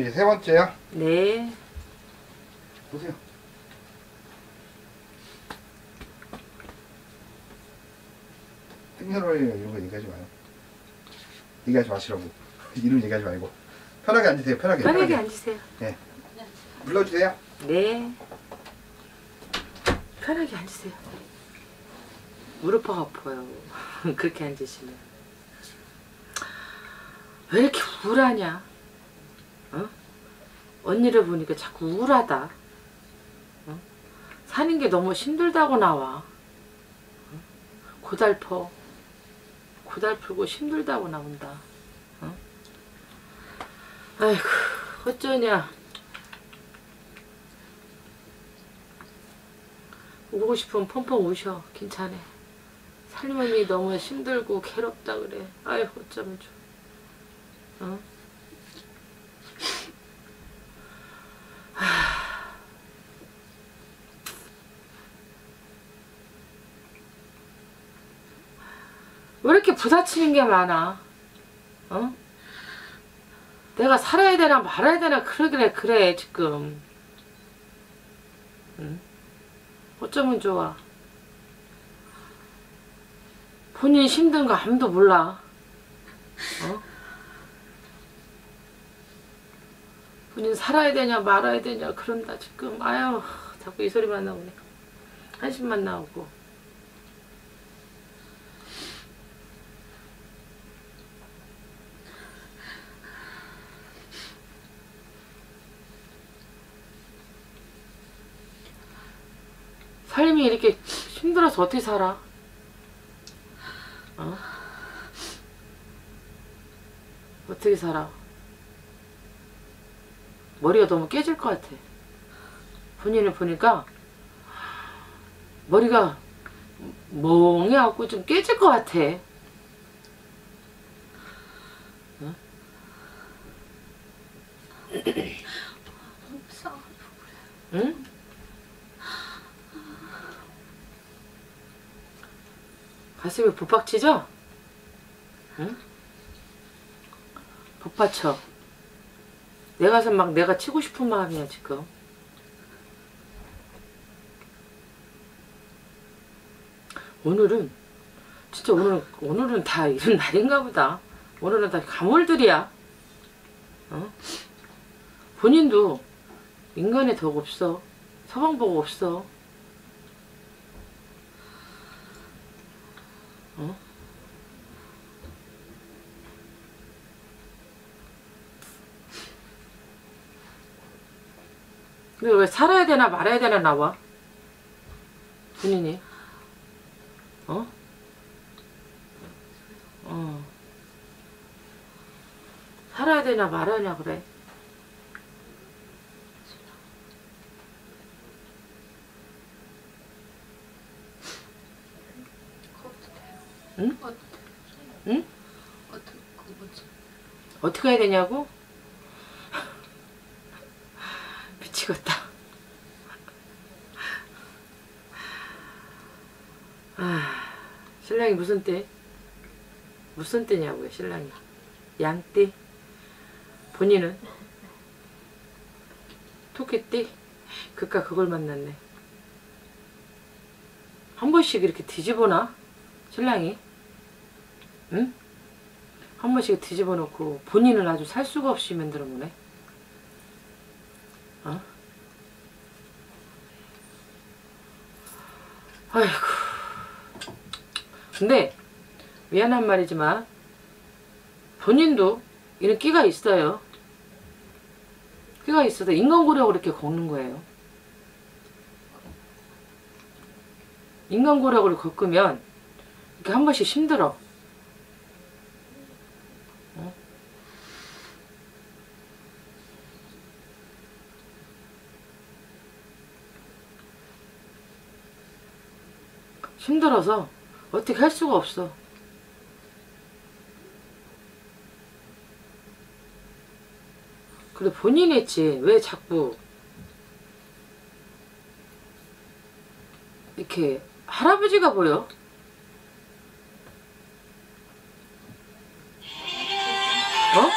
이제 세 번째요. 네. 보세요. 땡겨놓으려고 이런 거 얘기하지 마요. 얘기하지 마시라고. 이름 얘기하지 말고. 편하게 앉으세요. 편하게 앉으세요. 네. 눌러주세요. 네. 편하게 앉으세요. 무릎파가 아파요. 그렇게 앉으시면. 왜 이렇게 우울하냐? 어? 언니를 보니까 자꾸 우울하다. 어? 사는 게 너무 힘들다고 나와. 어? 고달퍼. 고달프고 힘들다고 나온다. 어? 아이고, 어쩌냐. 울고 싶으면 펑펑 우셔. 괜찮아. 삶이 너무 힘들고 괴롭다 그래. 아이고, 어쩌면 좋아. 어? 왜 이렇게 부딪히는 게 많아? 어? 내가 살아야 되나 말아야 되나 그래 지금. 응? 어쩌면 좋아. 본인이 힘든 거 아무도 몰라. 어? 본인 살아야 되냐 말아야 되냐 그런다 지금. 아유, 자꾸 이 소리만 나오네. 한심만 나오고. 삶이 이렇게 힘들어서 어떻게 살아? 어? 어떻게 살아? 머리가 너무 깨질 것 같아. 본인을 보니까 머리가 멍해갖고 좀 깨질 것 같아. 어? 응? 가슴이 복받치죠? 응? 복받쳐. 내 가슴 막 내가 치고 싶은 마음이야 지금. 오늘은 진짜 오늘은 다 이런 날인가 보다. 오늘은 다 가물들이야. 어? 본인도 인간의 덕 없어. 서방복 없어. 어? 근데 왜 살아야 되나 말아야 되나 나와? 본인이. 어? 어. 살아야 되나 말아야 그래. 응? 응? 어떻게 해야 되냐고? 미치겠다. 아, 신랑이 무슨 때? 무슨 때냐고요, 신랑이. 양떼? 본인은? 토끼떼? 그깟 그걸 만났네. 한 번씩 이렇게 뒤집어놔? 신랑이? 응? 한 번씩 뒤집어 놓고 본인을 아주 살 수가 없이 만들어 보네. 어? 아이고. 근데 미안한 말이지만 본인도 이런 끼가 있어요. 끼가 있어서 인간고력으로 이렇게 걷는 거예요. 인간고력으로 걷으면 이렇게 한 번씩 힘들어. 힘들어서 어떻게 할 수가 없어. 그래, 본인이 했지. 왜 자꾸 이렇게 할아버지가 보여? 어?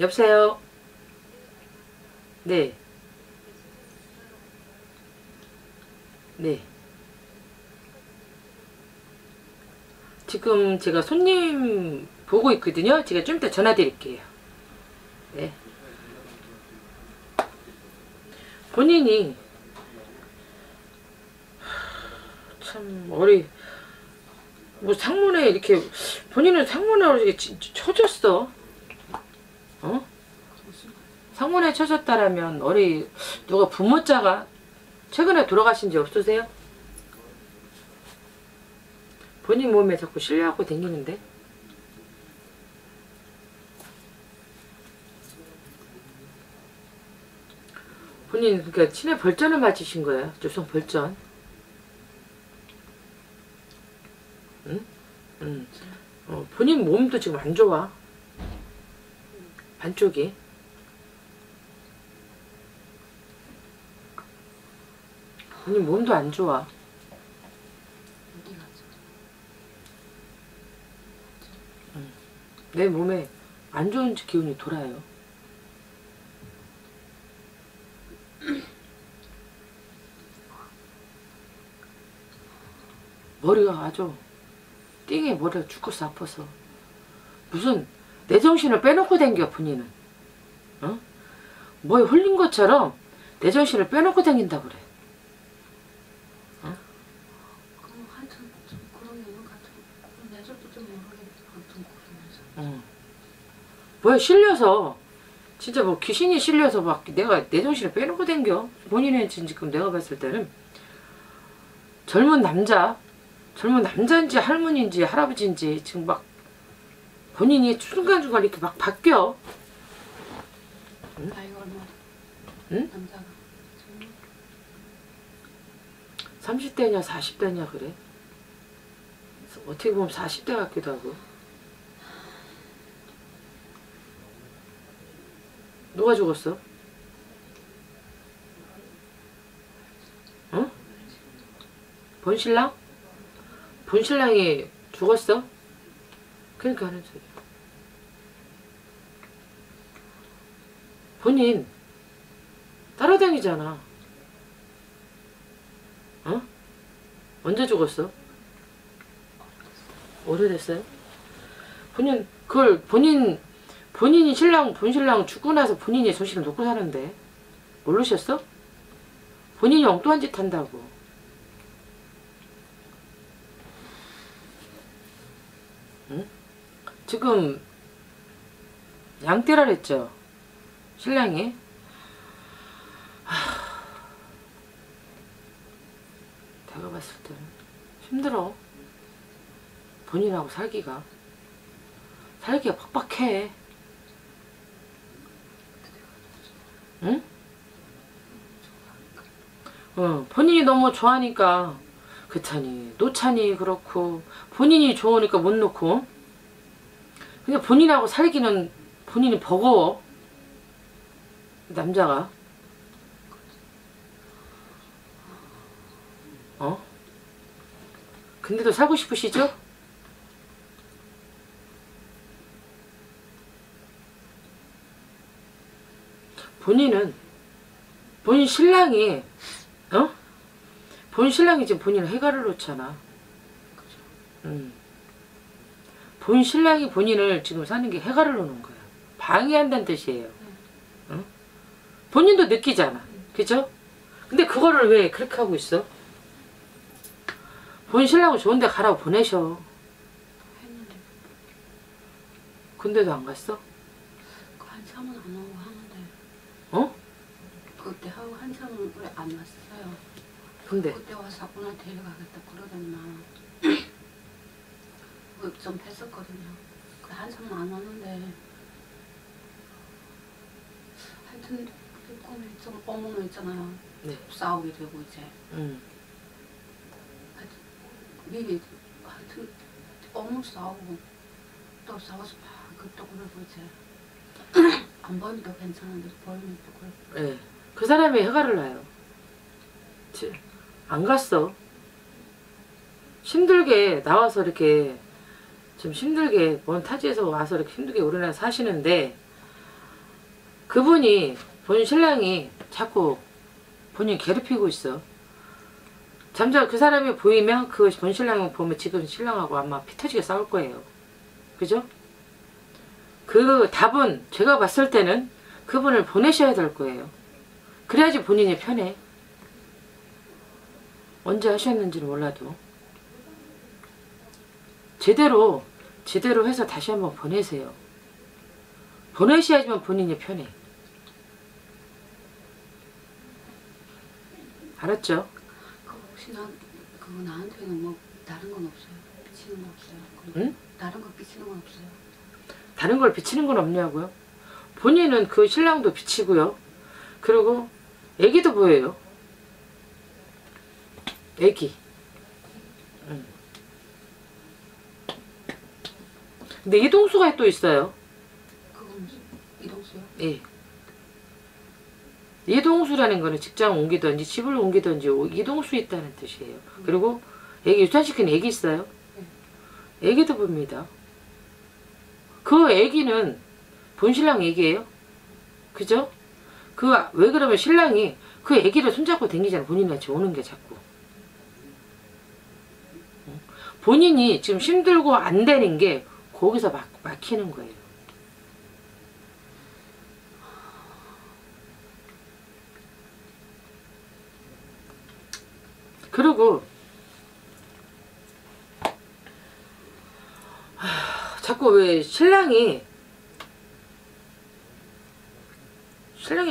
여보세요? 네. 네. 지금 제가 손님 보고 있거든요. 제가 좀 이따 전화 드릴게요. 네. 본인이 참 뭐 상문에 이렇게 본인은 상문에 이렇게 쳐졌어. 어? 상문에 쳐졌다라면 누가 부모자가 최근에 돌아가신 지 없으세요? 본인 몸에 자꾸 실려갖고 다니는데 본인 그러니까 치매 벌전을 맞으신 거예요. 조성 벌전. 응? 응. 본인 몸도 지금 안 좋아. 반쪽이. 본인 몸도 안 좋아. 내 몸에 안 좋은 기운이 돌아요. 머리가 아주 띵해. 머리가 죽고서 아파서 무슨 내 정신을 빼놓고 댕겨. 본인은 어? 뭐에 홀린 것처럼 내 정신을 빼놓고 댕긴다 그래. 뭐야 실려서 진짜 뭐 귀신이 실려서 막 내가 내 정신을 빼놓고 댕겨. 본인은 지금 내가 봤을 때는 젊은 남자인지 할머니인지 할아버지인지 지금 막 본인이 순간순간 이렇게 막 바뀌어. 응? 응? 30대냐 40대냐 그래. 어떻게 보면 40대 같기도 하고. 누가 죽었어? 응? 본신랑? 본신랑이 죽었어? 그러니까 하는 소리야. 본인 따라다니잖아. 어? 언제 죽었어? 오래됐어요? 본인 그걸 본인이 본신랑 죽고 나서 본인이 소식을 놓고 사는데 모르셨어? 본인이 엉뚱한 짓 한다고. 응? 지금 양떼라 그랬죠? 신랑이? 내가 봤을 때는 힘들어. 본인하고 살기가 빡빡해. 응? 본인이 너무 좋아하니까 그렇다니 노찬이 그렇고 본인이 좋으니까 못 놓고. 그러니까 본인하고 살기는 본인이 버거워. 남자가 어? 근데도 살고 싶으시죠? 본신랑이 지금 본인을 해가를 놓잖아. 본신랑이 본인을 지금 사는 게 해가를 놓는 거야. 방해한다는 뜻이에요. 응? 본인도 느끼잖아. 그죠? 근데 그거를 왜 그렇게 하고 있어? 본신랑을 좋은 데 가라고 보내셔. 근데도 안 갔어? 한 3은 안 오고 하는데. 어? 그때 하고 한참 오래 안 왔어요. 근데? 그때 와서 아빠나 데려가겠다 그러던나 좀 뵀었거든요. 그 한참 안 왔는데 하여튼 꿈이 좀 어머니 있잖아요. 네. 싸우게 되고 이제 하여튼 미리 하여튼 어머니 싸우고 또 싸워서 막 그것도 그러고 이제 안 보이면 또 괜찮은데 보이면 또 그렇고. 네. 그 사람이 해가를 놔요. 안 갔어. 힘들게 나와서 이렇게 좀 힘들게 먼 타지에서 와서 이렇게 힘들게 우리나라 사시는데 그분이, 본 신랑이 자꾸 본인 괴롭히고 있어. 잠자 그 사람이 보이면, 그 본 신랑을 보면 지금 신랑하고 아마 피 터지게 싸울 거예요. 그죠? 그 답은 제가 봤을 때는 그분을 보내셔야 될 거예요. 그래야지 본인이 편해. 언제 하셨는지는 몰라도 제대로 해서 다시 한번 보내세요. 보내셔야지만 본인이 편해. 알았죠? 혹시 나한테는 뭐 다른 건 없어요? 비치는 건 없어요? 응? 다른 거 비치는 건 없어요? 다른 걸 비치는 건 없냐고요? 본인은 그 신랑도 비치고요. 그리고 애기도 보여요. 애기. 응. 근데 이동수가 또 있어요. 그건 이동수요? 예. 이동수라는 거는 직장 옮기든지 집을 옮기든지 이동수 있다는 뜻이에요. 그리고 애기 유산시킨 애기 있어요. 애기도 봅니다. 그 애기는 본신랑 애기예요. 그죠? 그 왜 그러면 신랑이 그 애기를 손잡고 댕기잖아. 본인한테 오는 게 자꾸. 본인이 지금 힘들고 안 되는 게 거기서 막히는 거예요. 그리고 자꾸 왜 신랑이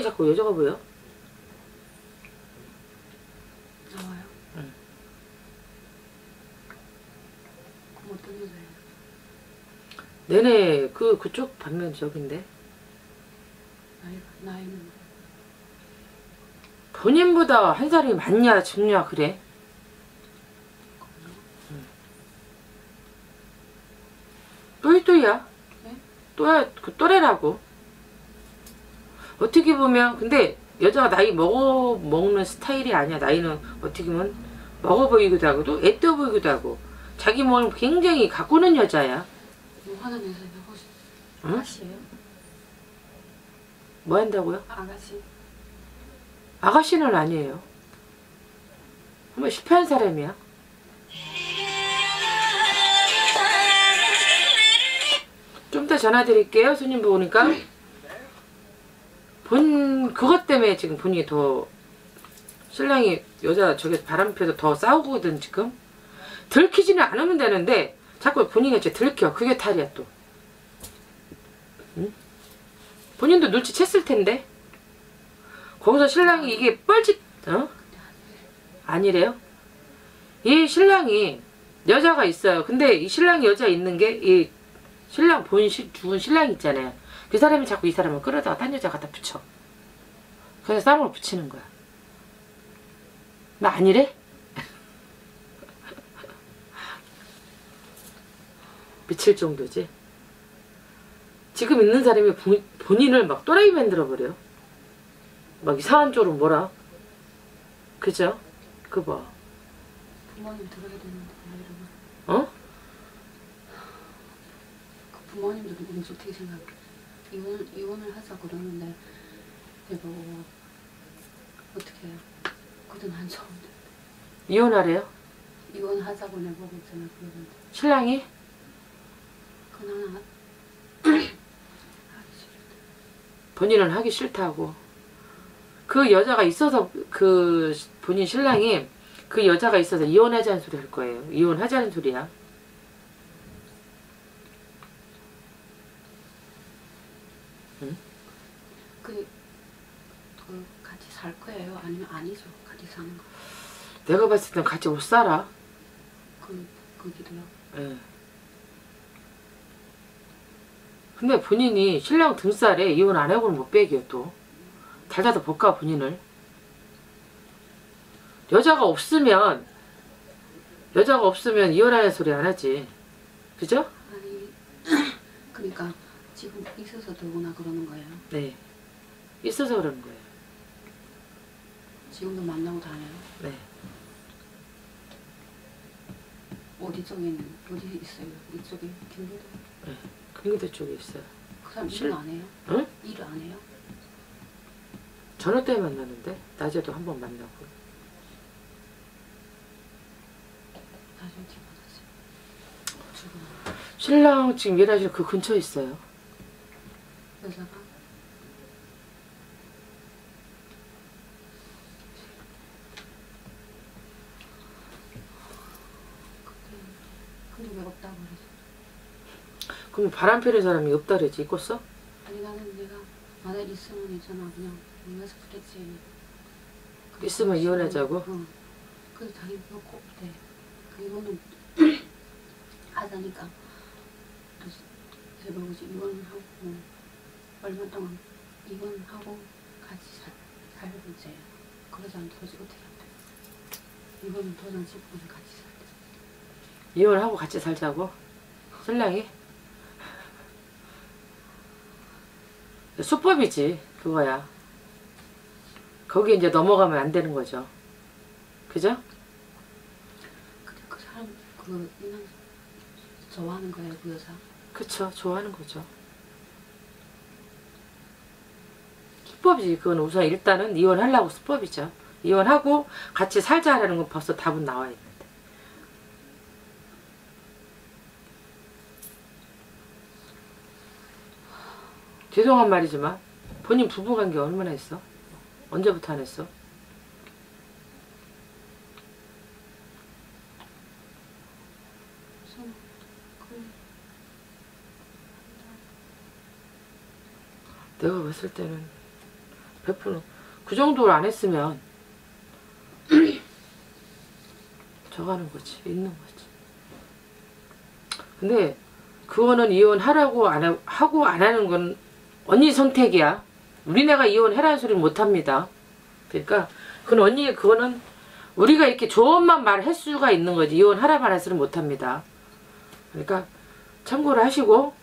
자꾸 여자가 보여? 나와요? 응. 그럼 어떤 여자예요? 내내 그쪽 반면 적인데? 나이는? 본인보다 한 살이 많냐 적냐 그래? 또야? 네? 또야, 그 또래라고. 어떻게 보면, 근데 여자가 나이 먹는 스타일이 아니야. 나이는 어떻게 보면 먹어 보이기도 하고, 또 애떠 보이기도 하고, 자기 몸을 굉장히 가꾸는 여자야. 뭐 하는 여자냐, 혹시? 응? 아가씨예요? 뭐 한다고요? 아가씨. 아가씨는 아니에요. 한번 실패한 사람이야. 좀 더 전화드릴게요. 손님 보니까 그것 때문에 지금 본인이 더 신랑이 여자 저기 바람 피워서 더 싸우거든. 지금 들키지는 않으면 되는데 자꾸 본인이 이제 들켜. 그게 탈이야 또. 응? 본인도 눈치챘을 텐데 거기서 신랑이 이게 뻘짓 아니래요? 이 신랑이 여자가 있어요. 근데 이 신랑이 여자 있는 게 이 신랑 죽은 신랑 있잖아요. 그 사람이 자꾸 이 사람을 끌어다가 딴 여자 갖다 붙여. 그래서 싸움을 붙이는 거야. 나 아니래? 미칠 정도지. 지금 있는 사람이 본인을 막 또라이 만들어버려. 막 이상한 쪽으로 뭐라. 그죠? 그거 봐. 부모님 들어야 되는데 이러면. 어? 부모님도 너무 좋게 생각해. 이혼을 하자 그러는데 이거 어떻게 해요? 그건 안 좋은데. 이혼하래요? 이혼하자고 내보고 있잖아. 그러는데 신랑이? 그건 하기 싫다. 본인은 하기 싫다고. 그 여자가 있어서 그 본인 신랑이 그 여자가 있어서 이혼하자는 소리 할 거예요. 이혼하자는 소리야. 같이 살 거예요? 아니면 아니죠? 같이 사는 거. 내가 봤을 땐 같이 못 살아. 거기도요? 예. 근데 본인이 신랑 등살에 이혼 안 하고는 못 빼기요 또. 달다도 볼까 본인을. 여자가 없으면 이혼하는 소리 안 하지. 그죠? 아니 그러니까 지금 있어서 더구나 그러는 거예요? 네. 있어서 그러는 거예요. 지금도 만나고 다녀요? 네. 어디 쪽에 있어요? 이쪽에? 경기도? 네. 경기도 쪽에 있어요. 그 사람 일을 안 해요? 응? 일을 안 해요? 저녁 때 만나는데 낮에도 한번 만나고. 신랑 지금 일하실 그 근처에 있어요. 여자가? 근데 왜 없다고 그러지? 그럼 바람 피는 사람이 없다 그러지? 있겠어? 아니 나는 내가 만약에 있으면 있잖아. 그냥 내가서 그랬지. 있으면 이혼하자고? 응. 그래서 당연히 그렇고 없대. 그 이혼은 하자니까. 그래서 대박이지. 이혼하고 얼마 동안 이혼하고 같이 살고자 해요. 그러지 않고 도저히 어떻게 안 돼. 이혼은 도장 찍고 같이 살자. 이혼하고 같이 살자고? 신랑이? 수법이지 그거야. 거기 이제 넘어가면 안 되는 거죠. 그죠? 근데 그 사람 그 인간 좋아하는 거예요, 그 여자. 그쵸, 좋아하는 거죠. 수법이지. 그건 우선 일단은 이혼하려고 수법이죠. 이혼하고 같이 살자라는 건 벌써 답은 나와 있는데. 죄송한 말이지만 본인 부부관계 얼마나 했어? 언제부터 안 했어? 내가 봤을 때는 100% 그 정도로 안 했으면 저가는 거지. 있는 거지. 근데 그거는 이혼하라고 안 하고 안 하는 건 언니 선택이야. 우리네가 이혼해라는 소리는 못합니다. 그러니까 그건 언니 그거는 우리가 이렇게 조언만 말할 수가 있는 거지 이혼하라 말할 수는 못합니다. 그러니까 참고를 하시고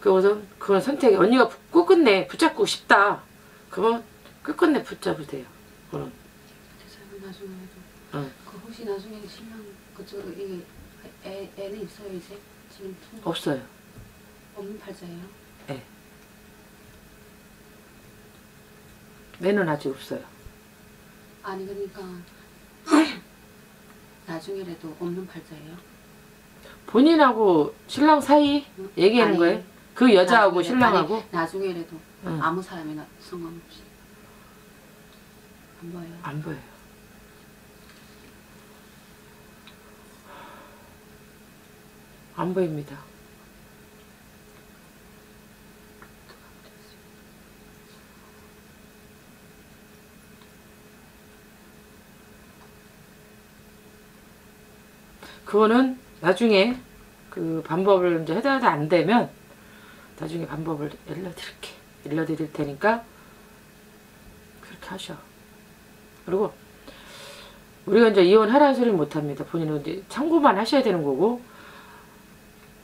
그건 선택이 언니가 끝끝내 붙잡고 싶다. 그러면 끝끝내 붙잡으세요. 그럼. 나중에 해도. 응. 그 혹시 나중에 신랑 그쪽 이게 애는 있어요 이제 지금? 없어요. 없는 팔자예요? 네. 매는 아직 없어요. 아니 그러니까 나중에라도 없는 팔자예요? 본인하고 신랑 사이 얘기하는 아니, 거예요? 그 여자하고 나중에, 신랑하고? 아니, 나중에라도 아무 사람이나 상관없이. 안 보여요? 안 보여요. 안 보입니다. 그거는 나중에 그 방법을 이제 해달다 안 되면 나중에 방법을 일러드릴 테니까 그렇게 하셔. 그리고 우리가 이제 이혼하라는 소리를 못 합니다. 본인은 이제 참고만 하셔야 되는 거고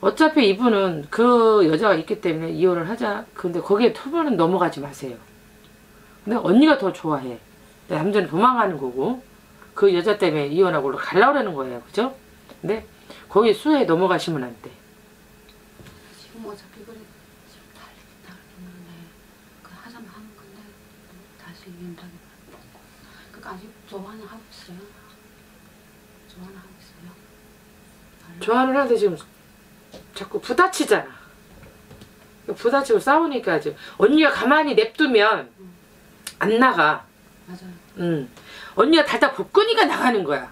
어차피 이분은 그 여자가 있기 때문에 이혼을 하자. 근데 거기에 토벌은 넘어가지 마세요. 근데 언니가 더 좋아해. 남자는 도망가는 거고 그 여자 때문에 이혼하고 갈라오라는 거예요. 그죠? 근데 거기 수에 넘어가시면 안 돼. 지금 어차피 그래 지금 달리겠다 그러는데 그 하자면 하는 건데 다시 이혼하기 바쁘고 그러니까 아직 조화는 하고 있어요. 조화는 하고 있어요. 조화는 하는데 지금 자꾸 부딪히잖아. 부딪히고 싸우니까 지금 언니가 가만히 냅두면 안 나가. 맞아요. 언니가 달다 복근이가 나가는 거야.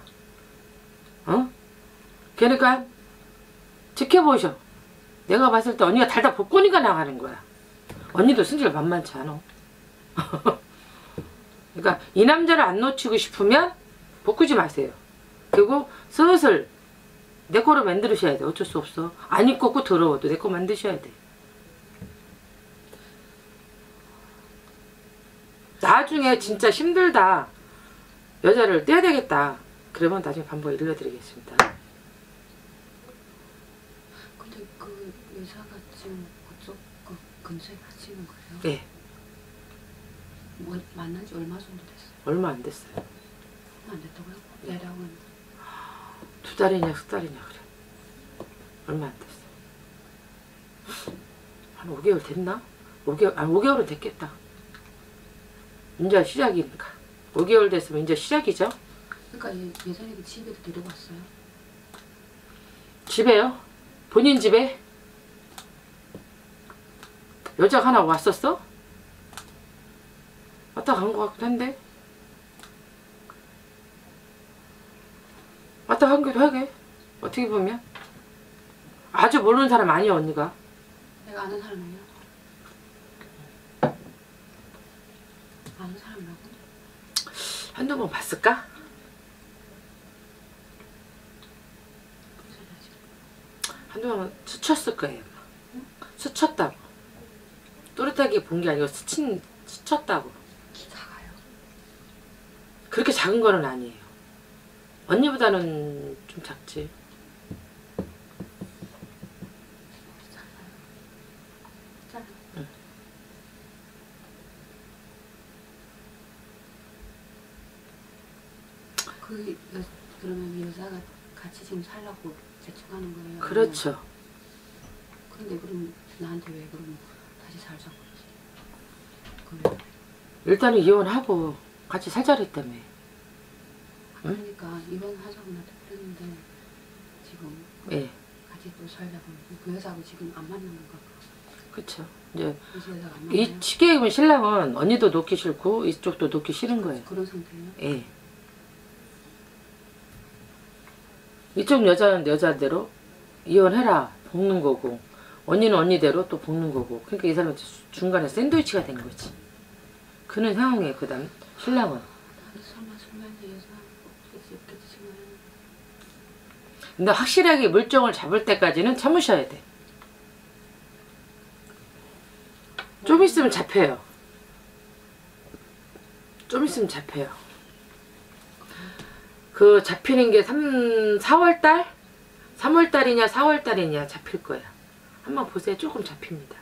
어? 그러니까 지켜보셔. 내가 봤을 때 언니가 달다 복권이가 나가는 거야. 언니도 승질 만만치 않아. 그러니까 이 남자를 안 놓치고 싶으면 바꾸지 마세요. 그리고 슬슬 내 거로 만드셔야 돼. 어쩔 수 없어. 안 입고 꼭 더러워도 내 거 만드셔야 돼. 나중에 진짜 힘들다. 여자를 떼야 되겠다. 그러면 나중에 방법 일러드리겠습니다. 그 여자가 지금 그쪽 그 근처에 같이 있는 거예요? 네. 뭐, 만난 지 얼마 정도 됐어요? 얼마 안 됐어요. 얼마 안 됐다고요? 대략은? 2달이냐 3달이냐 그래. 얼마 안 됐어요. 한 5개월 됐나? 5개월, 아 5개월은 됐겠다. 이제 시작이니까 5개월 됐으면 이제 시작이죠. 그러니까 예선이 집에도 데려갔어요. 집에요? 본인 집에? 여자 하나 왔었어? 왔다 간 것 같긴 한데 왔다 간 것도 하게. 어떻게 보면 아주 모르는 사람 아니야. 언니가 내가 아는 사람이에요. 아는 사람이라고? 한두 번 봤을까? 한두 번 스쳤을 거예요. 응? 스쳤다고. 또렷하게 본 게 아니고 스쳤다고. 키 작아요? 그렇게 작은 거는 아니에요. 언니보다는 좀 작지. 그러면 이 여자가 같이 지금 살라고 재촉하는 거예요? 그렇죠. 근데 그럼 나한테 왜 그럼 다시 살자고 그러지? 일단은 이혼하고 같이 살자랬다며. 그러니까 응? 이혼하자고 나도 그랬는데 지금 예. 같이 또 살자고. 그 여자하고 지금 안 맞는 건가? 그렇죠. 이제 이 쉽게 얘기하면 신랑은 언니도 놓기 싫고 이쪽도 놓기 싫은 거예요. 그런 상태예요? 예. 이쪽 여자는 여자대로 이혼해라 볶는 거고 언니는 언니대로 또 볶는 거고. 그러니까 이 사람은 중간에 샌드위치가 된 거지. 그는 상황이에요. 그 다음 신랑은 근데 확실하게 물정을 잡을 때까지는 참으셔야 돼. 좀 있으면 잡혀요. 좀 있으면 잡혀요. 그 잡히는 게 4월달? 3월달이냐 4월달이냐 잡힐 거야. 한번 보세요. 조금 잡힙니다.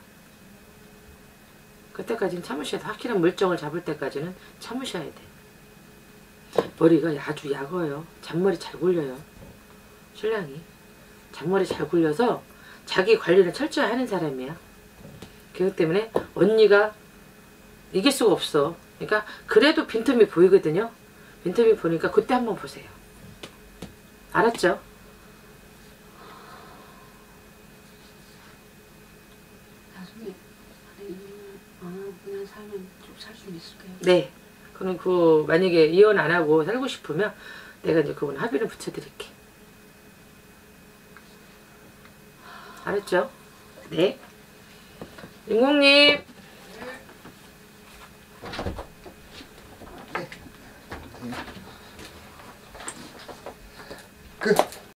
그때까지는 참으셔야 돼. 확실한 물정을 잡을 때까지는 참으셔야 돼. 머리가 아주 얇아요. 잔머리 잘 굴려요. 신랑이. 잔머리 잘 굴려서 자기 관리를 철저히 하는 사람이야. 그렇기 때문에 언니가 이길 수가 없어. 그러니까 그래도 빈틈이 보이거든요. 인터뷰 보니까 그때 한번 보세요. 알았죠? 나중에 그냥 살면 좀 살 수 있을까요? 네. 그럼 그 만약에 이혼 안 하고 살고 싶으면 내가 이제 그분 합의를 붙여드릴게. 알았죠? 네. 임공님.